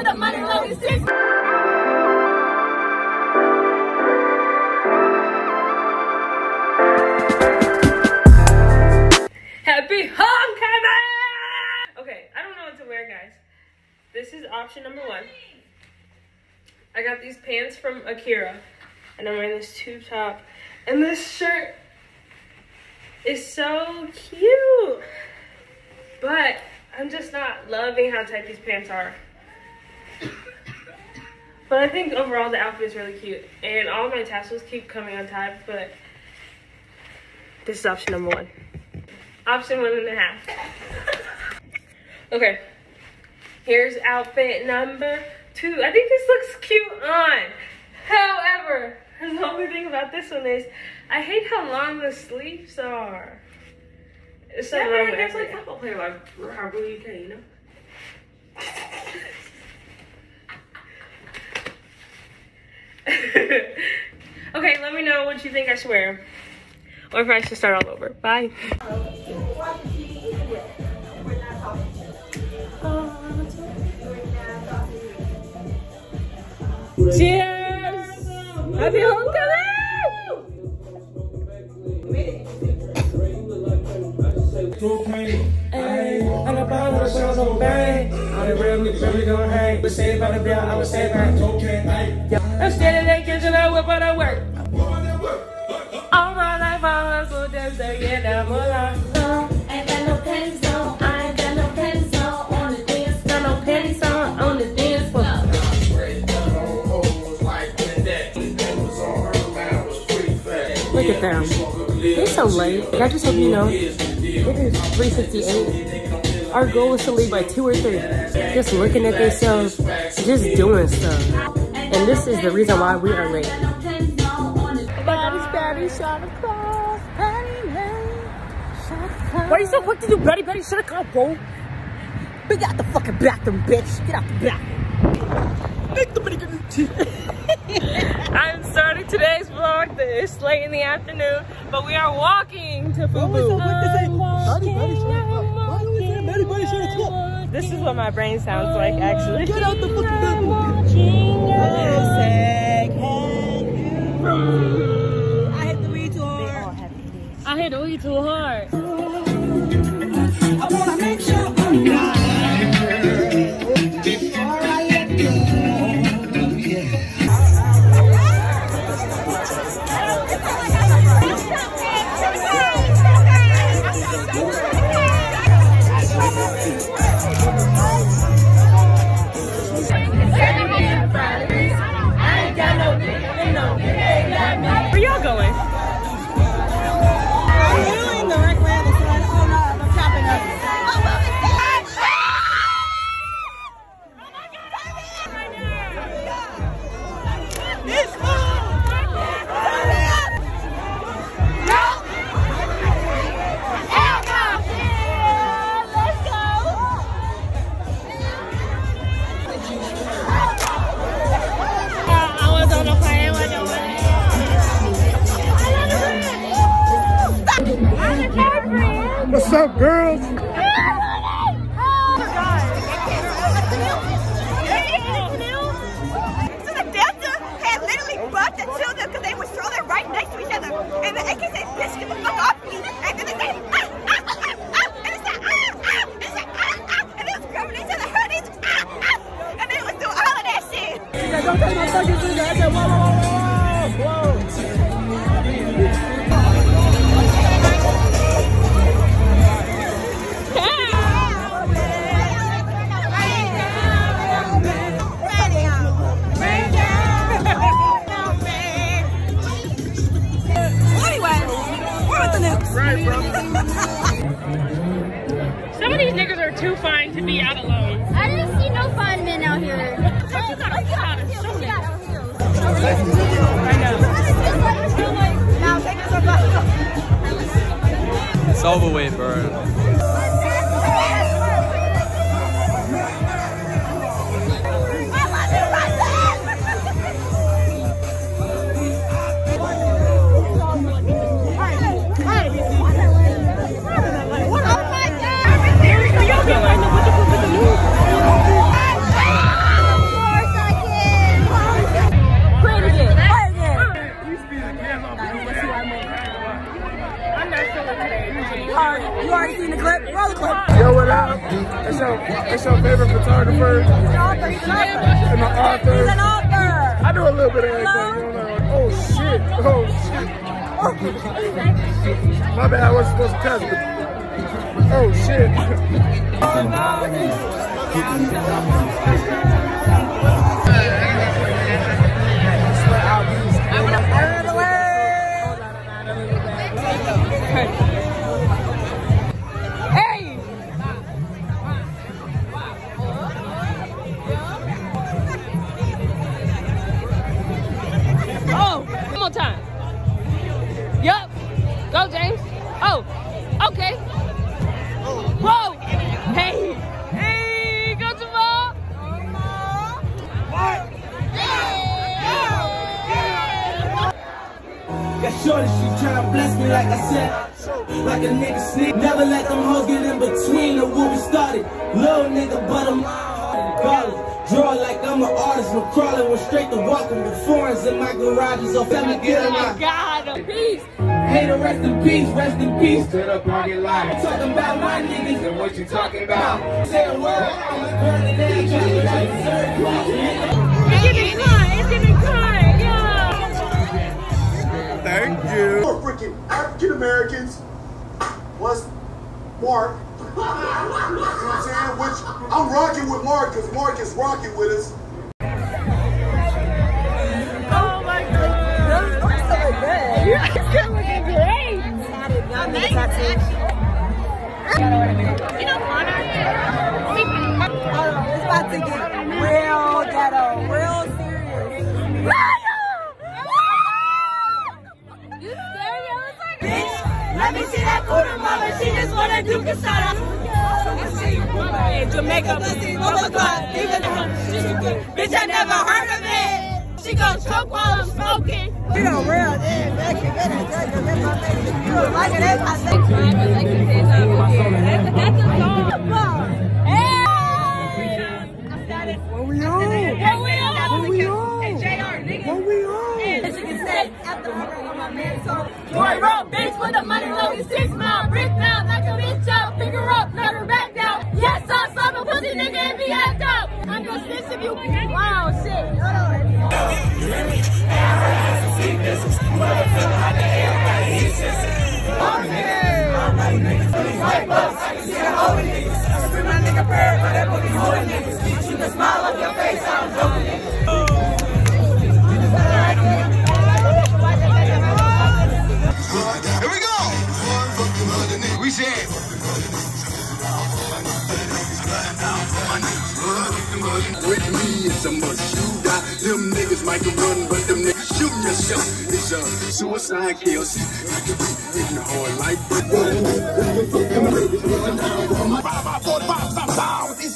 The money loving six. Happy homecoming! Okay, I don't know what to wear, guys. This is option number one. I got these pants from Akira, and I'm wearing this tube top, and this shirt is so cute, but I'm just not loving how tight these pants are. But I think overall the outfit is really cute. And all my tassels keep coming on time, but this is option number one. Option 1.5. Okay, here's outfit number 2. I think this looks cute on. However, the only thing about this one is I hate how long the sleeves are. It's so long. There's like football player like Harbor UK, you know? Okay, let me know what you think I should wear, or if I should start all over. Bye. Cheers! Happy homecoming! I'm standing in the kitchen, I whip out I work. All my life, I hustle, them say, yeah, that moolah. Ain't got no pennies on, I ain't got no pennies on the dance. Got no pennies on the dance floor. Look at them. They're so late, and I just hope you know, it is 3:58. Our goal is to leave by 2 or 3. Just looking at themselves, just doing stuff. And this is the reason why we are late. Why are you so quick to do buddy, buddy? Shut up, bro. Big out the fucking bathroom, bitch. Get out the bathroom. I'm starting today's vlog. It's late in the afternoon, but we are walking to FUBU. This is what my brain sounds like, actually. Get out the fucking bathroom. I hit the weed too hard. I hit the weed too hard. I wanna make sure I'm not. What's up, girls? Oh, the Delta had literally bucked the children because they would throw them right next to each other. And the AK said, bitch, get the fuck off me. And then they said, and they said, and they was grabbing each other, hurting each other, and they was doing all of that shit. She said, don't take my fucking finger. I said, whoa. Right, bro. Some of these niggas are too fine to be out alone. I didn't see no fine men out here. I know. It's over with, bro. Alright, you already seen the clip? Roll the clip. Yo, what up? It's your favorite photographer. He's an author. He's an author. I do a little bit of everything. Oh shit. Oh. My bad, I wasn't supposed to test it. Oh shit. Hey! Oh, one more time. Yup. Go, James. Oh, okay. Whoa. Hey. Hey, go, Jamal. What? Yeah. That shorty, she trying to bless me like I said. Like a nigga sneak. Never let them hoes get in between of what we started. Little nigga, but I'm hearted. Draw like I'm an artist, from crawling, went straight to walking with foreigns in my garages. So family get in my God, peace. Hater, rest in peace to the pocket line. Talking about my niggas and what you talking about. Say a word, I'm a girl and they ain't trying to deserve. It's getting hot, it's getting hot, yeah. Thank you. More freaking African Americans was Mark. You know what I'm saying? Which I'm rocking with Mark because Mark is rocking with us. Oh my God. Those looks so good. You're still looking great. I'm nice. You know, Connor, it's about to get real ghetto, real serious. You serious? Bitch, let me see that quarter mama. She just wanna do cassata. Jamaica, pussy, motherfucker, even bitch, I never heard of it. She gon' choke while I'm smoking. You know, real, yeah, back in the like it, that's my thing. That's a song. Hey! I'm started. What we on? Hey, JR, nigga. What we on? And she can say, after I bring on my man, so. Boy, roll, bitch, with the money, low, he's 6 miles, brick down, knock a bitch out, pick her up, knock her back down. Yes, I slap a pussy nigga and be act up. I'm gonna snitch if you. Wow, shit. Here we go. We said. With me it's a must shoot. Them niggas might can run, but them niggas shoot yourself. It's a suicide kill. I can be in the hard life, but these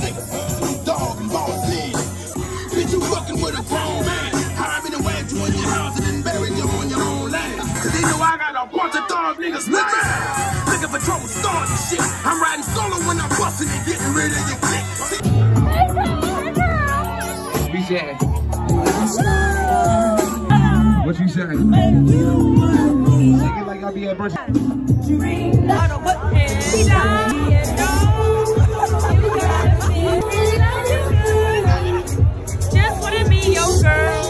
niggas, dog and ball seed. Bitch, you fucking with a grown man. Hide me the way to in your house and then bury you on your own land. Cause they know I got a bunch of dog niggas looking. Looking for trouble, starting shit. I'm riding solo when I'm busting and getting rid of your clique. Yeah. What you say? Take it like I be at brunch. Just what it mean, yo girl.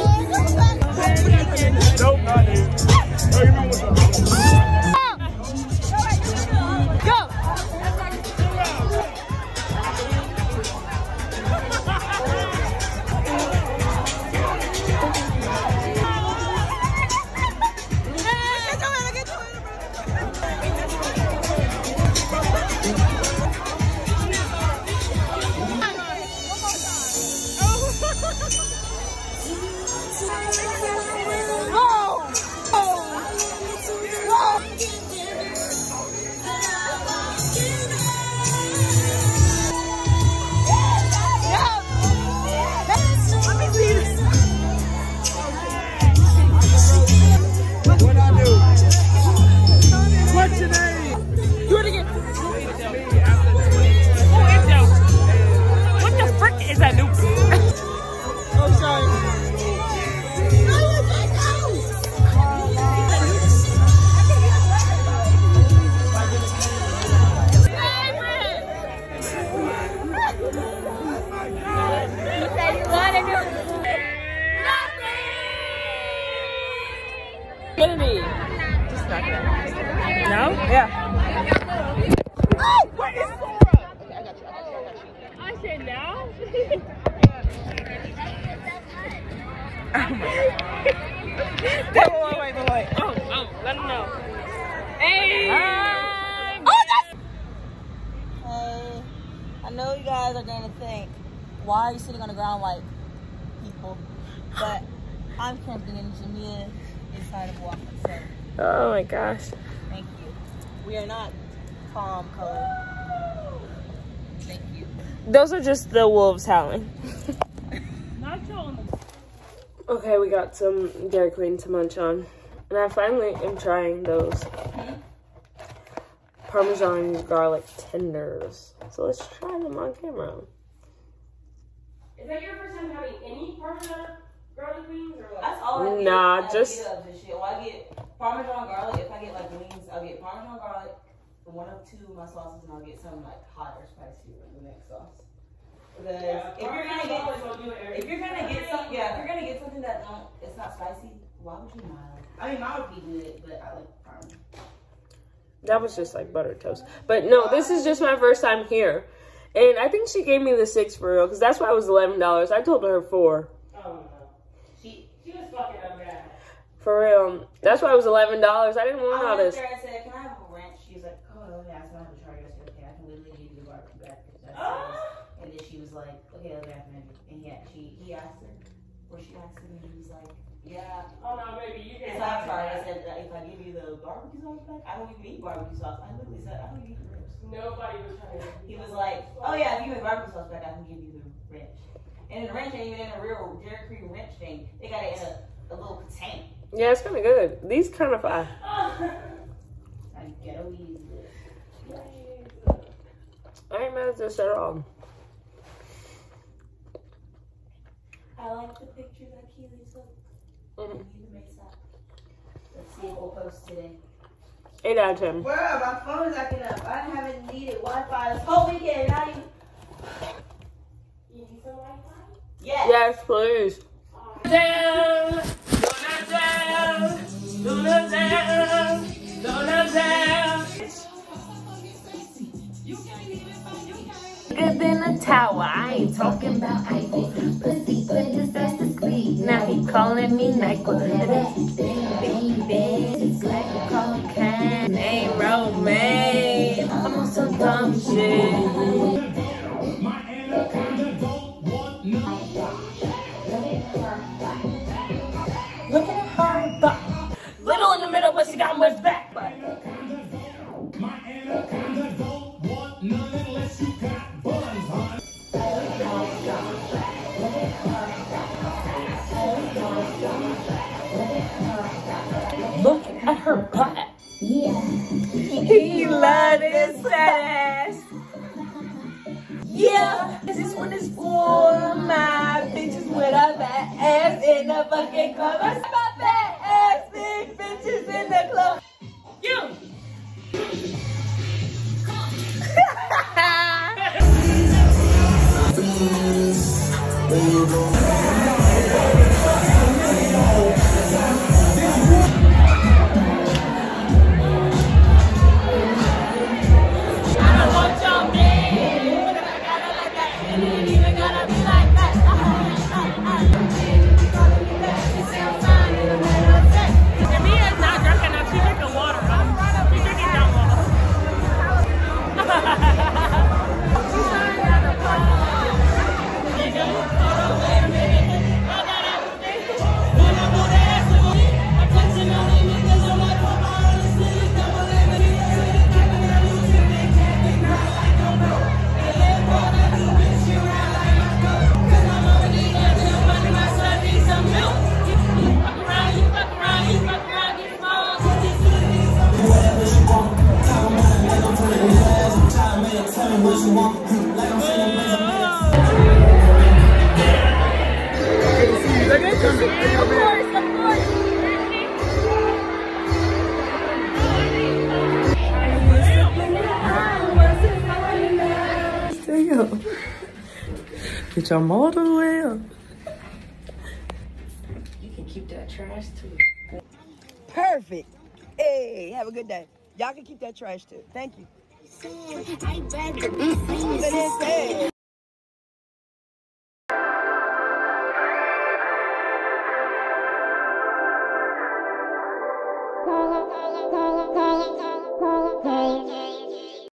Nope, I didn't. Go! Hey, Yeah. Oh, where is Laura? Okay, I got you. I said now. Wait. Oh, let him know. Hey. Hey, I know you guys are gonna think, why are you sitting on the ground like people? But I'm camping in Jamaica inside of Walker. So. Oh my gosh. Thank you. We are not palm color. Thank you. Those are just the wolves howling. Okay, we got some Dairy Queen to munch on. And I finally am trying those Parmesan garlic tenders. So let's try them on camera. Is that your first time having any Parmesan garlic wings? Or like that's all I get. Nah, just... I get this shit. Well, I get Parmesan garlic. If I get like wings, I'll get Parmesan garlic, one of two of my sauces, and I'll get some like hot or spicy in the next sauce. Because yeah, if you're gonna get something that it's not spicy, why would you not? I mean, mine would be good, but I like Parmesan. That was just like butter toast. But no, this is just my first time here. And I think she gave me the 6 for real, because that's why it was $11. I told her 4. Oh no. She was fucking up bad. For real. That's why it was $11. I didn't want all this. I said, can I have a ranch? She was like, oh yeah, so I have a charge. I said, okay, I can literally give you the bar for breakfast. And then she was like, okay, I'll grab it. And yeah, he asked her, or she asked him, and he was like, yeah. Oh no, baby, you can't. So I'm sorry. I said, if I give you the barbecue sauce back, I don't even eat barbecue sauce. I literally said, I don't even eat ribs. Nobody was trying to. He was like, oh yeah, if you give barbecue sauce back, I can give you the ranch. And the ranch ain't even in a real Dairy Queen ranch thing. They got it in a little container. Yeah, it's kind of good. These kind of fly. I get a easy. I ain't mad at this at all. I like the picture that Keely took. Let's see if we'll post today. 8 out of 10. Bro, my phone's acting up. I haven't needed Wi-Fi this whole weekend. You need some Wi-Fi? Yes. Yes, please. Bigger than a tower. I ain't talking about Ivy. Pussy, but just that's the squeeze. Now he calling me Michael. Baby, it's like a cocaine. Ain't romance. I'm on some dumb shit. Look at her butt. Little in the middle, but she got much back butt. My anaconda don't want none unless you got buns, hon. Look at her butt. Yeah. He loved his ass. Yeah, this is what it's for. My bitches with a fat ass in the fucking club. I see my fat ass, big bitches in the club. You! Get your motor well. You can keep that trash too. Perfect. Hey, have a good day. Y'all can keep that trash too. Thank you.